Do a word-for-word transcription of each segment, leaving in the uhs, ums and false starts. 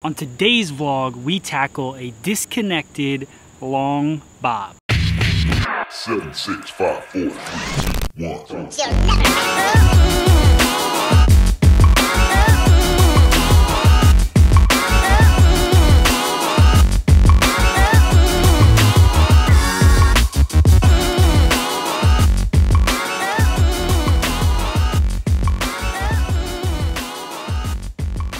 On today's vlog, we tackle a disconnected long bob. Seven, six, five, four, three, two, one.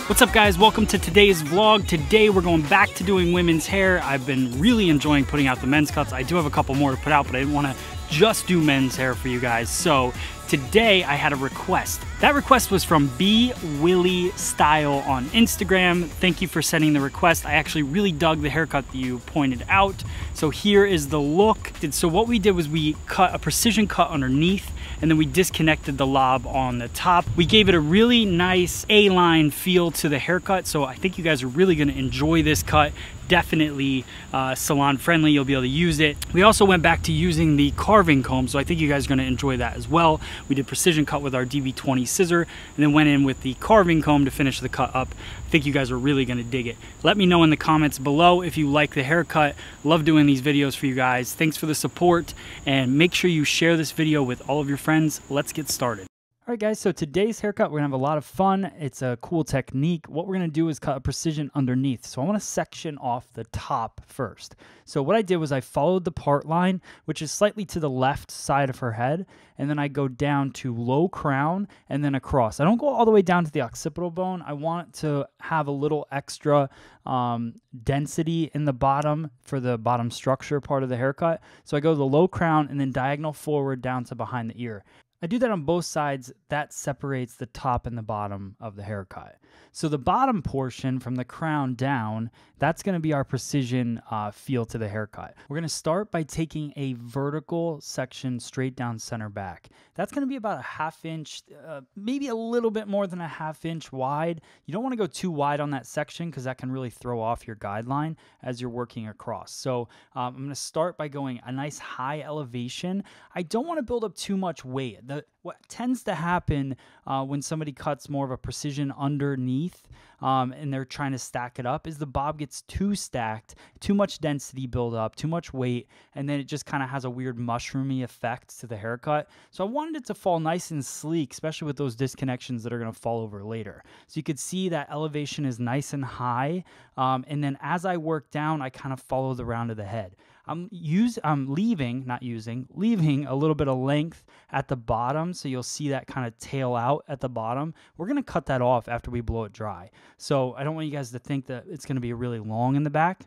What's up guys, welcome to today's vlog. Today we're going back to doing women's hair. I've been really enjoying putting out the men's cuts. I do have a couple more to put out, but I didn't want to just do men's hair for you guys. So today I had a request. That request was from b willie style on Instagram. Thank you for sending the request. I actually really dug the haircut that you pointed out. So here is the look. So what we did was we cut a precision cut underneath, and then we disconnected the lob on the top. We gave it a really nice A-line feel to the haircut, so I think you guys are really gonna enjoy this cut. Definitely uh, salon friendly, you'll be able to use it. We also went back to using the carving comb, so I think you guys are gonna enjoy that as well. We did precision cut with our D B twenty scissor, and then went in with the carving comb to finish the cut up. I think you guys are really gonna dig it. Let me know in the comments below if you like the haircut. Love doing these videos for you guys. Thanks for the support, and make sure you share this video with all of your friends. Let's get started. All right guys, so today's haircut, we're gonna have a lot of fun. It's a cool technique. What we're gonna do is cut a precision underneath. So I wanna section off the top first. So what I did was I followed the part line, which is slightly to the left side of her head, and then I go down to low crown and then across. I don't go all the way down to the occipital bone. I want to have a little extra um, density in the bottom for the bottom structure part of the haircut. So I go to the low crown and then diagonal forward down to behind the ear. I do that on both sides. That separates the top and the bottom of the haircut. So the bottom portion from the crown down, that's gonna be our precision uh, feel to the haircut. We're gonna start by taking a vertical section straight down center back. That's gonna be about a half inch, uh, maybe a little bit more than a half inch wide. You don't wanna go too wide on that section because that can really throw off your guideline as you're working across. So um, I'm gonna start by going a nice high elevation. I don't wanna build up too much weight. The, what tends to happen uh, when somebody cuts more of a precision underneath um, and they're trying to stack it up is the bob gets too stacked, too much density build up, too much weight, and then it just kind of has a weird mushroomy effect to the haircut. So I wanted it to fall nice and sleek, especially with those disconnections that are going to fall over later. So you could see that elevation is nice and high, um, and then as I work down, I kind of follow the round of the head. I'm use I'm leaving, not using, leaving a little bit of length at the bottom, so you'll see that kind of tail out at the bottom. We're gonna cut that off after we blow it dry. So I don't want you guys to think that it's gonna be really long in the back.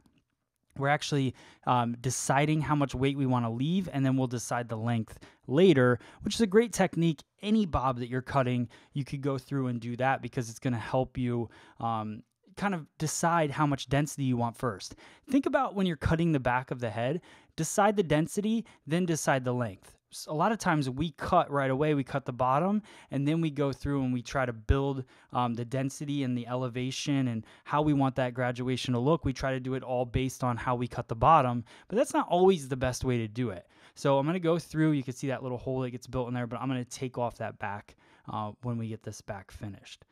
We're actually um, deciding how much weight we want to leave, and then we'll decide the length later, which is a great technique. Any bob that you're cutting, you could go through and do that because it's gonna help you um, kind of decide how much density you want first. Think about when you're cutting the back of the head, decide the density, then decide the length. So a lot of times we cut right away, we cut the bottom, and then we go through and we try to build um, the density and the elevation and how we want that graduation to look. We try to do it all based on how we cut the bottom, but that's not always the best way to do it. So I'm gonna go through, you can see that little hole that gets built in there, but I'm gonna take off that back uh, when we get this back finished.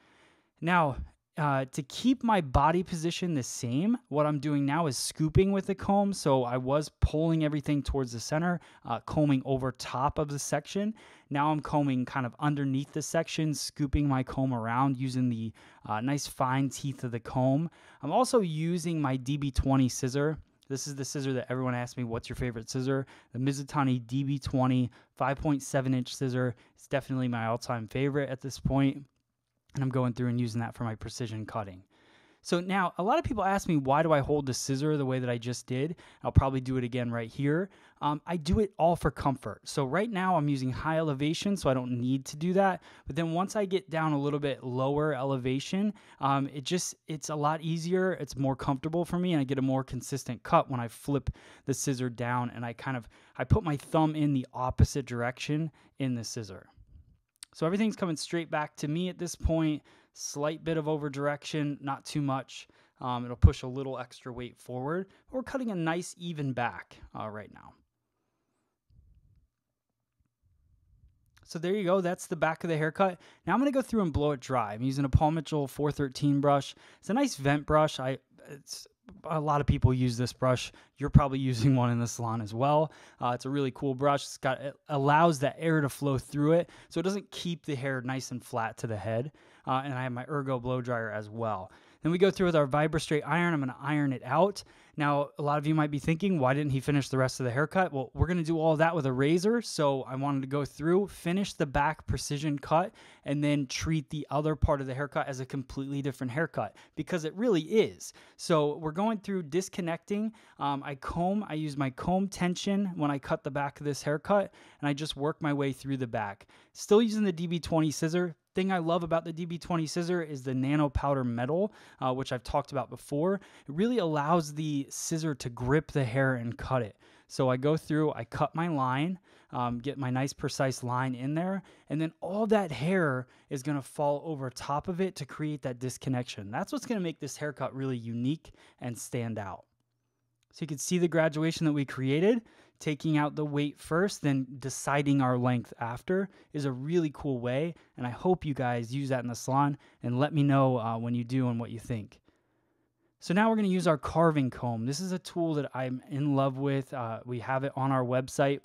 Now, Uh, to keep my body position the same, what I'm doing now is scooping with the comb. So I was pulling everything towards the center, uh, combing over top of the section. Now I'm combing kind of underneath the section, scooping my comb around using the uh, nice fine teeth of the comb. I'm also using my D B twenty scissor. This is the scissor that everyone asks me, what's your favorite scissor? The Mizutani D B twenty five point seven inch scissor. It's definitely my all-time favorite at this point. And I'm going through and using that for my precision cutting. So now a lot of people ask me, why do I hold the scissor the way that I just did? I'll probably do it again right here. Um, I do it all for comfort. So right now I'm using high elevation, so I don't need to do that. But then once I get down a little bit lower elevation, um, it just, it's a lot easier. It's more comfortable for me, and I get a more consistent cut when I flip the scissor down and I kind of, I put my thumb in the opposite direction in the scissor. So everything's coming straight back to me at this point. Slight bit of over direction, not too much. Um, it'll push a little extra weight forward. We're cutting a nice even back uh, right now. So there you go. That's the back of the haircut. Now I'm going to go through and blow it dry. I'm using a Paul Mitchell four thirteen brush. It's a nice vent brush. I it's a lot of people use this brush. You're probably using one in the salon as well. Uh, it's a really cool brush. It's got, it allows that air to flow through it, so it doesn't keep the hair nice and flat to the head. Uh, and I have my Ergo blow dryer as well. Then we go through with our Vibra straight iron. I'm going to iron it out. Now, a lot of you might be thinking, why didn't he finish the rest of the haircut? Well, we're going to do all that with a razor. So I wanted to go through, finish the back precision cut, and then treat the other part of the haircut as a completely different haircut, because it really is. So we're going through disconnecting. Um, I comb, I use my comb tension when I cut the back of this haircut, and I just work my way through the back. Still using the D B twenty scissor. Thing I love about the D B twenty scissor is the nano powder metal, uh, which I've talked about before. It really allows the scissor to grip the hair and cut it. So I go through, I cut my line, um, get my nice precise line in there, and then all that hair is gonna fall over top of it to create that disconnection. That's what's gonna make this haircut really unique and stand out. So you can see the graduation that we created. Taking out the weight first, then deciding our length after is a really cool way. And I hope you guys use that in the salon, and let me know uh, when you do and what you think. So now we're going to use our carving comb. This is a tool that I'm in love with. Uh, we have it on our website.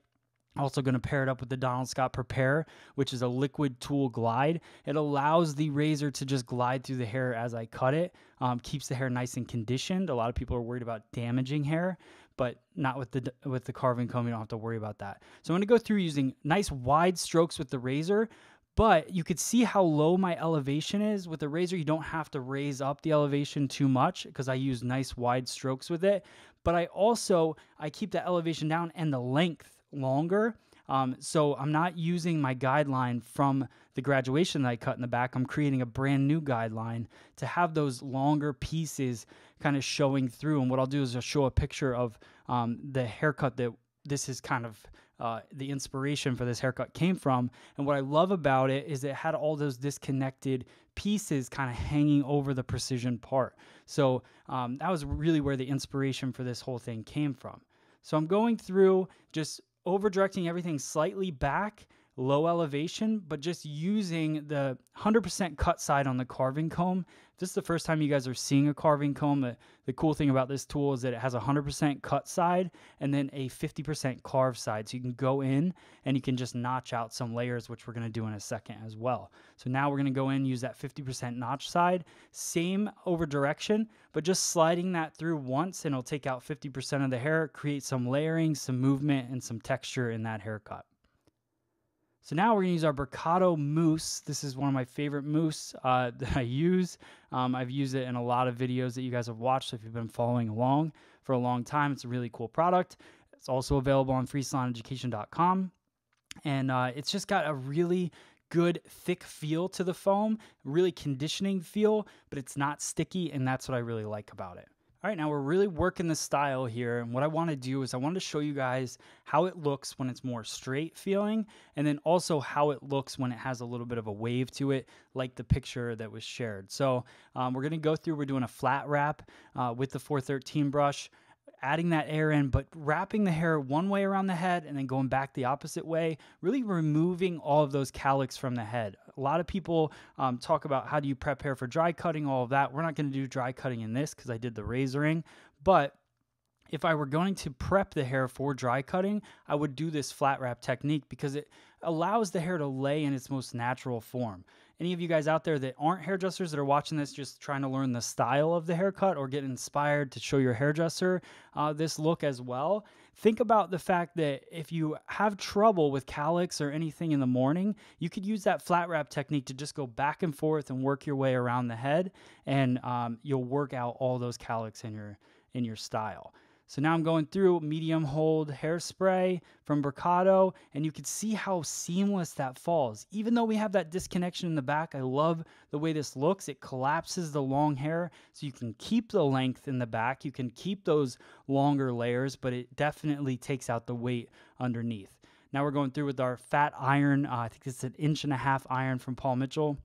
Also going to pair it up with the Donald Scott Prepare, which is a liquid tool glide. It allows the razor to just glide through the hair as I cut it. Um, keeps the hair nice and conditioned. A lot of people are worried about damaging hair, but not with the with the carving comb. You don't have to worry about that. So I'm going to go through using nice wide strokes with the razor, but you could see how low my elevation is. With the razor, you don't have to raise up the elevation too much because I use nice wide strokes with it. But I also, I keep the elevation down and the length longer. Um, so I'm not using my guideline from the graduation that I cut in the back. I'm creating a brand new guideline to have those longer pieces kind of showing through. And what I'll do is I'll show a picture of um, the haircut that this is kind of uh, the inspiration for this haircut came from. And what I love about it is it had all those disconnected pieces kind of hanging over the precision part. So um, that was really where the inspiration for this whole thing came from. So I'm going through just over-directing everything slightly back, low elevation, but just using the one hundred percent cut side on the carving comb. If this is the first time you guys are seeing a carving comb, the, the cool thing about this tool is that it has a one hundred percent cut side and then a fifty percent carve side. So you can go in and you can just notch out some layers, which we're going to do in a second as well. So now we're going to go in, use that fifty percent notch side, same over direction, but just sliding that through once, and it'll take out fifty percent of the hair, create some layering, some movement, and some texture in that haircut. So now we're going to use our Brocato mousse. This is one of my favorite mousse uh, that I use. Um, I've used it in a lot of videos that you guys have watched, so if you've been following along for a long time, it's a really cool product. It's also available on free salon education dot com. And uh, it's just got a really good thick feel to the foam, really conditioning feel, but it's not sticky, and that's what I really like about it. All right, now we're really working the style here, and what I want to do is I wanted to show you guys how it looks when it's more straight feeling, and then also how it looks when it has a little bit of a wave to it, like the picture that was shared. So um, we're going to go through, we're doing a flat wrap uh, with the four thirteen brush, adding that air in, but wrapping the hair one way around the head and then going back the opposite way, really removing all of those cowlicks from the head. A lot of people um, talk about how do you prep hair for dry cutting, all of that. We're not going to do dry cutting in this because I did the razoring, but if I were going to prep the hair for dry cutting, I would do this flat wrap technique because it allows the hair to lay in its most natural form. Any of you guys out there that aren't hairdressers that are watching this just trying to learn the style of the haircut or get inspired to show your hairdresser uh, this look as well, think about the fact that if you have trouble with cowlicks or anything in the morning, you could use that flat wrap technique to just go back and forth and work your way around the head, and um, you'll work out all those cowlicks in your, in your style. So now I'm going through medium hold hairspray from Brocato, and you can see how seamless that falls. Even though we have that disconnection in the back, I love the way this looks. It collapses the long hair, so you can keep the length in the back. You can keep those longer layers, but it definitely takes out the weight underneath. Now we're going through with our fat iron. Uh, I think it's an inch and a half iron from Paul Mitchell.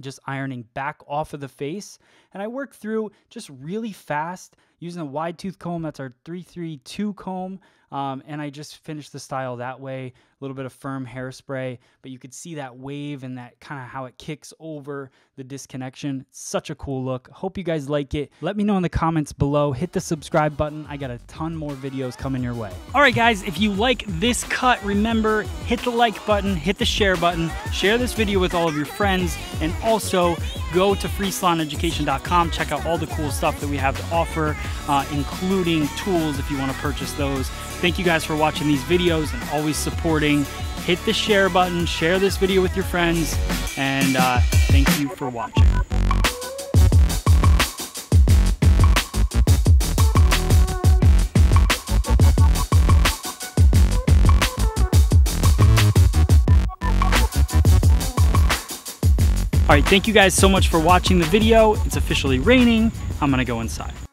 Just ironing back off of the face, And I work through just really fast using a wide tooth comb. That's our three three two comb. Um, and I just finish the style that way. A little bit of firm hairspray, but you could see that wave and that kind of how it kicks over the disconnection. Such a cool look. Hope you guys like it. Let me know in the comments below. Hit the subscribe button. I got a ton more videos coming your way. All right, guys, if you like this cut, remember, hit the like button, hit the share button, share this video with all of your friends, and also go to free salon education dot com. Check out all the cool stuff that we have to offer, uh, including tools if you want to purchase those. Thank you guys for watching these videos and always supporting. Hit the share button, share this video with your friends, and uh, thank you for watching. All right, thank you guys so much for watching the video. It's officially raining. I'm gonna go inside.